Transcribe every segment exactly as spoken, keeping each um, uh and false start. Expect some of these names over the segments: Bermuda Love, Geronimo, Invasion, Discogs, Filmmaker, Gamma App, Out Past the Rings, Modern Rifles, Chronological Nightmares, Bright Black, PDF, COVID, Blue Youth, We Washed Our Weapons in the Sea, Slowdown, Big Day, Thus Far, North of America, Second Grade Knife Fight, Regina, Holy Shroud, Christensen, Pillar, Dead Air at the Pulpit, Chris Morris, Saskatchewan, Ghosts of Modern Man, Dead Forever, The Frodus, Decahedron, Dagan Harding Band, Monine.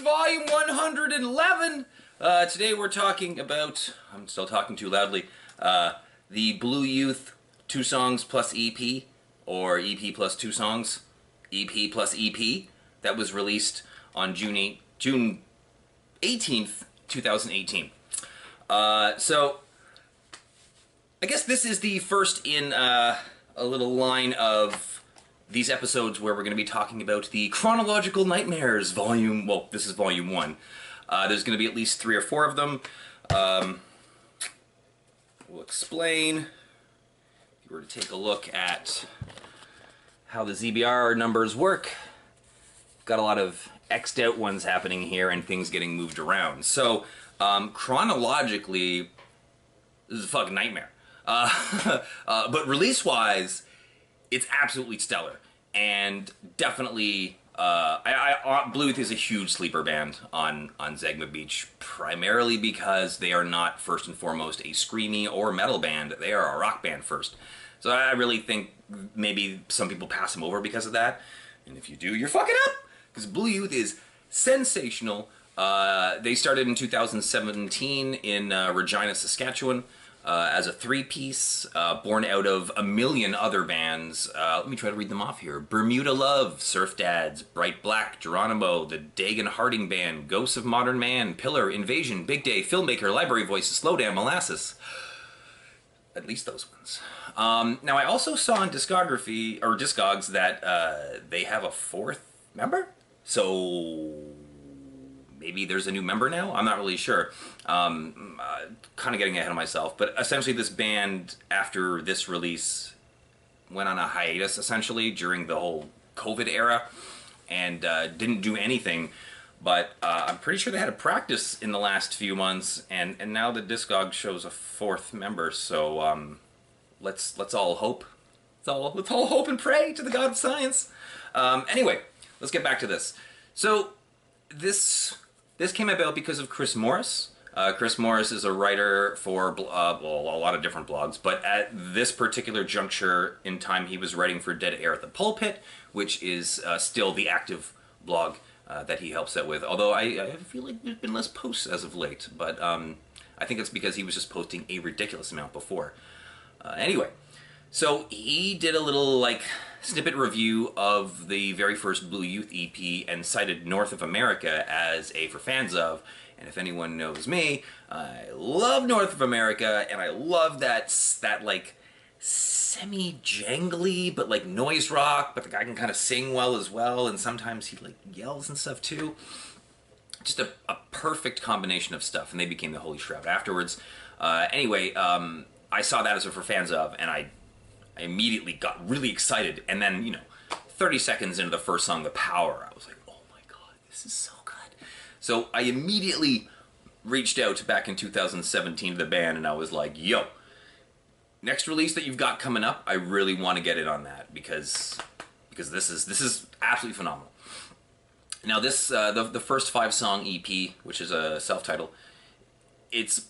Rings, Volume one hundred eleven. Uh, today we're talking about, I'm still talking too loudly, uh, the Blue Youth two songs plus E P, or E P plus two songs, E P plus E P, that was released on June eighteenth, two thousand eighteen. Uh, so, I guess this is the first in uh, a little line of these episodes where we're going to be talking about the Chronological Nightmares volume, well, this is volume one. Uh, there's going to be at least three or four of them. Um, we'll explain. If you were to take a look at how the Z B R numbers work, got a lot of X'd out ones happening here and things getting moved around. So, um, chronologically, this is a fucking nightmare. Uh, uh, but release-wise, it's absolutely stellar, and definitely, uh, I, I, Blue Youth is a huge sleeper band on, on Zegema Beach, primarily because they are not, first and foremost, a screamy or metal band. They are a rock band first. So I really think maybe some people pass them over because of that, and if you do, you're fucking up, because Blue Youth is sensational. Uh, they started in two thousand seventeen in uh, Regina, Saskatchewan. Uh, as a three-piece, uh, born out of a million other bands. Uh, let me try to read them off here. Bermuda Love, Surf Dads, Bright Black, Geronimo, the Dagan Harding Band, Ghosts of Modern Man, Pillar, Invasion, Big Day, Filmmaker, Library Voices, Slowdown, Molasses. At least those ones. Um, now, I also saw on discography, or Discogs, that uh, they have a fourth member? So maybe there's a new member now? I'm not really sure. Um, uh, kind of getting ahead of myself, but essentially this band, after this release, went on a hiatus, essentially, during the whole COVID era, and uh, didn't do anything, but uh, I'm pretty sure they had a practice in the last few months, and, and now the Discog shows a fourth member, so um, let's let's all hope. Let's all, let's all hope and pray to the God of Science. Um, anyway, let's get back to this. So, this... This came about because of Chris Morris. Uh, Chris Morris is a writer for uh, well, a lot of different blogs, but at this particular juncture in time, he was writing for Dead Air at the Pulpit, which is uh, still the active blog uh, that he helps out with. Although I, I feel like there's been less posts as of late, but um, I think it's because he was just posting a ridiculous amount before. Uh, anyway, so he did a little like snippet review of the very first Blue Youth E P and cited North of America as a for fans of, and if anyone knows me, I love North of America, and I love that, that like, semi-jangly, but like noise rock, but the guy can kind of sing well as well, and sometimes he like yells and stuff too. Just a, a perfect combination of stuff, and they became the Holy Shroud afterwards. Uh, anyway, um, I saw that as a for fans of, and I I immediately got really excited, and then, you know, thirty seconds into the first song, The Power, I was like, oh my god, this is so good. So I immediately reached out back in two thousand seventeen to the band, and I was like, yo, next release that you've got coming up, I really want to get in on that, because because this is this is absolutely phenomenal. Now this, uh, the, the first five-song E P, which is a self-title, it's,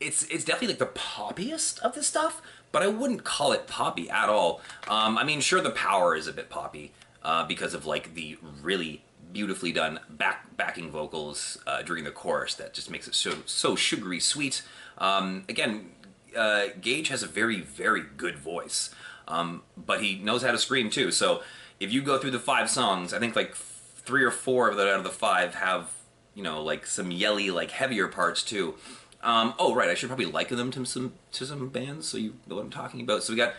it's, it's definitely like the poppiest of this stuff, but I wouldn't call it poppy at all. Um, I mean, sure, The Power is a bit poppy uh, because of like the really beautifully done back backing vocals uh, during the chorus that just makes it so so sugary sweet. Um, again, uh, Gage has a very very good voice, um, but he knows how to scream too. So if you go through the five songs, I think like three or four of the out of the five have, you know, like some yelly like heavier parts too. Um, oh, right, I should probably liken them to some, to some bands, so you know what I'm talking about. So we got,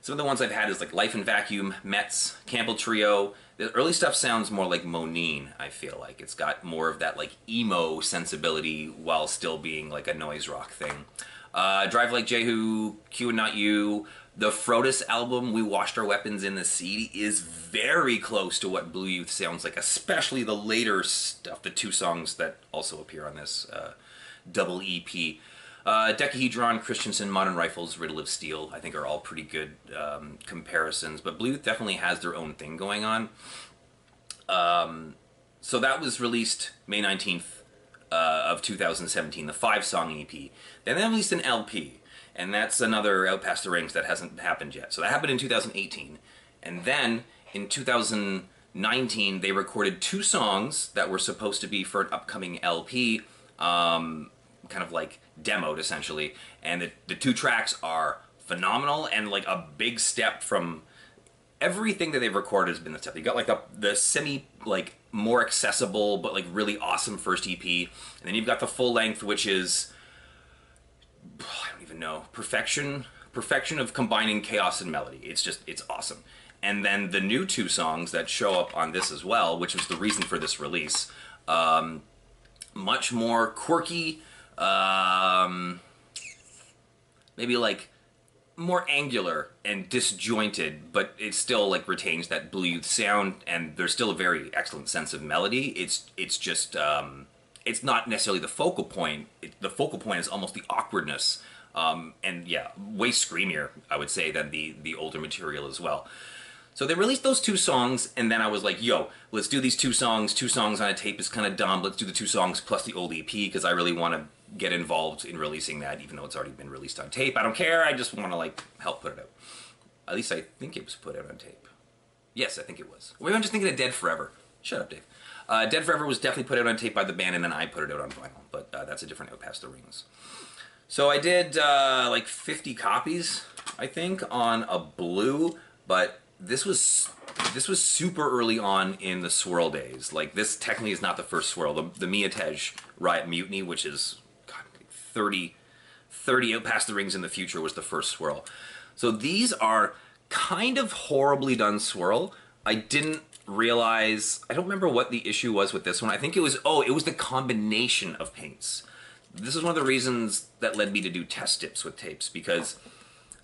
some of the ones I've had is like Life in Vacuum, Metz, Campbell Trio. The early stuff sounds more like Monine, I feel like. It's got more of that like emo sensibility while still being like a noise rock thing. Uh, Drive Like Jehu, Q and Not You, the Frodus album, We Washed Our Weapons in the Sea, is very close to what Blue Youth sounds like, especially the later stuff, the two songs that also appear on this uh, double E P. Uh, Decahedron, Christensen, Modern Rifles, Riddle of Steel, I think are all pretty good um, comparisons, but Blue Youth definitely has their own thing going on. Um, so that was released May nineteenth uh, of two thousand seventeen, the five-song E P. Then they released an L P, and that's another Out Past the Rings that hasn't happened yet. So that happened in two thousand eighteen, and then in 2000, nineteen, they recorded two songs that were supposed to be for an upcoming L P, um, kind of like demoed essentially, and the, the two tracks are phenomenal and like a big step from everything that they've recorded has been the step. You got like the, the semi, like more accessible, but like really awesome first E P, and then you've got the full length, which is, I don't even know, perfection, perfection of combining chaos and melody. It's just, it's awesome. And then the new two songs that show up on this as well, which was the reason for this release, um, much more quirky, um, maybe like more angular and disjointed, but it still like retains that Blue Youth sound, and there's still a very excellent sense of melody. It's it's just um, it's not necessarily the focal point. It, the focal point is almost the awkwardness, um, and yeah, way screamier I would say than the the older material as well. So they released those two songs, and then I was like, yo, let's do these two songs. Two songs on a tape is kind of dumb. Let's do the two songs plus the old E P, because I really want to get involved in releasing that, even though it's already been released on tape. I don't care. I just want to, like, help put it out. At least I think it was put out on tape. Yes, I think it was. Maybe I'm just thinking of Dead Forever. Shut up, Dave. Uh, Dead Forever was definitely put out on tape by the band, and then I put it out on vinyl. But uh, that's a different Out Past the Rings. So I did, uh, like, fifty copies, I think, on a blue, but... This was this was super early on in the Swirl days. Like, this technically is not the first Swirl. The, the Miatej Riot Mutiny, which is God, thirty, thirty Out Past the Rings in the future, was the first Swirl. So these are kind of horribly done Swirl. I didn't realize, I don't remember what the issue was with this one. I think it was, oh, it was the combination of paints. This is one of the reasons that led me to do test dips with tapes, because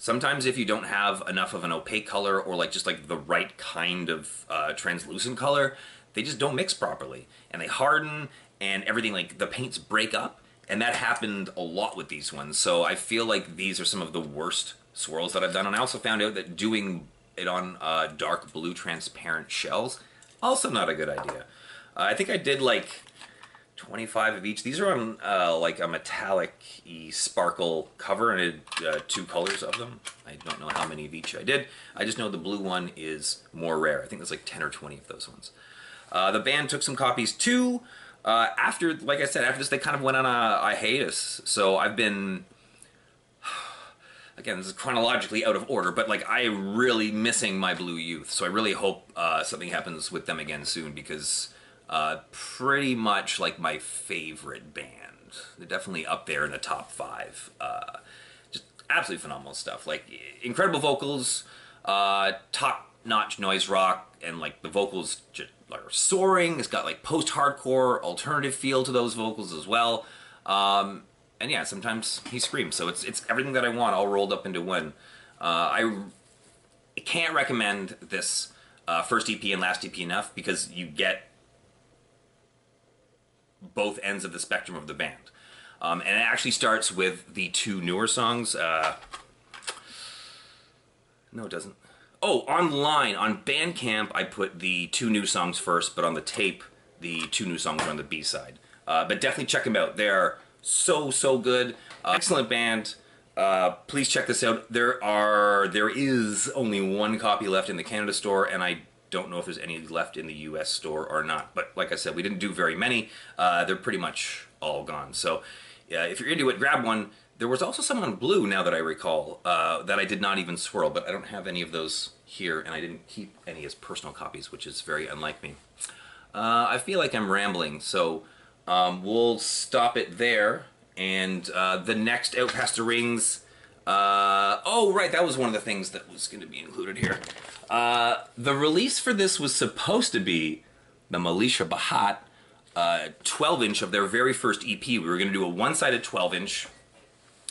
sometimes if you don't have enough of an opaque color or like just like the right kind of uh, translucent color, they just don't mix properly and they harden and everything, like the paints break up, and that happened a lot with these ones. So I feel like these are some of the worst swirls that I've done. And I also found out that doing it on uh, dark blue transparent shells, also not a good idea. Uh, I think I did like twenty-five of each. These are on uh, like a metallic-y sparkle cover, and I did uh, two colors of them. I don't know how many of each I did. I just know the blue one is more rare. I think there's like ten or twenty of those ones. Uh, the band took some copies too. Uh, after, like I said, after this they kind of went on a, a hiatus. So I've been, again, this is chronologically out of order, but like I'm really missing my Blue Youth. So I really hope uh, something happens with them again soon, because Uh, pretty much like my favorite band. They're definitely up there in the top five. Uh, just absolutely phenomenal stuff. Like incredible vocals, uh, top-notch noise rock, and like the vocals just are soaring. It's got like post-hardcore alternative feel to those vocals as well. Um, and yeah, sometimes he screams. So it's it's everything that I want all rolled up into one. Uh, I, I can't recommend this uh, first E P and last E P enough, because you get both ends of the spectrum of the band. Um, and it actually starts with the two newer songs. Uh, no, it doesn't. Oh, online, on Bandcamp, I put the two new songs first, but on the tape, the two new songs are on the B-side. Uh, but definitely check them out. They're so, so good. Uh, excellent band. Uh, please check this out. There are, there is only one copy left in the Canada store, and I don't know if there's any left in the U S store or not, but like I said, we didn't do very many. Uh, they're pretty much all gone. So uh, if you're into it, grab one. There was also some on blue, now that I recall, uh, that I did not even swirl, but I don't have any of those here, and I didn't keep any as personal copies, which is very unlike me. Uh, I feel like I'm rambling, so um, we'll stop it there, and uh, the next Out Past the Rings... Uh, oh, right, that was one of the things that was going to be included here. Uh, the release for this was supposed to be the Militia Bahat twelve-inch uh, of their very first E P. We were going to do a one-sided twelve-inch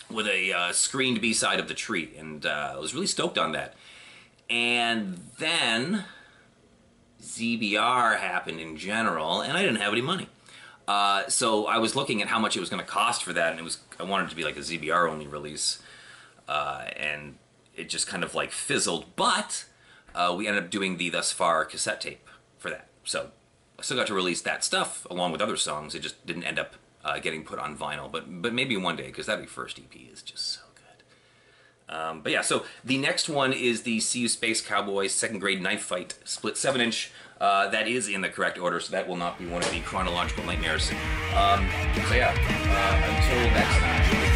with a uh, screened B-side of The Tree, and uh, I was really stoked on that. And then Z B R happened in general, and I didn't have any money. Uh, so I was looking at how much it was going to cost for that, and it was, I wanted it to be like a Z B R-only release. Uh, and it just kind of like fizzled, but uh, we ended up doing the Thus Far cassette tape for that. So I still got to release that stuff along with other songs. It just didn't end up uh, getting put on vinyl, but but maybe one day, because that first E P is just so good. Um, but yeah, so the next one is the See You Space Cowboys Second Grade Knife Fight Split seven inch. Uh, that is in the correct order, so that will not be one of the Chronological Nightmares. Um, so yeah, uh, until next time.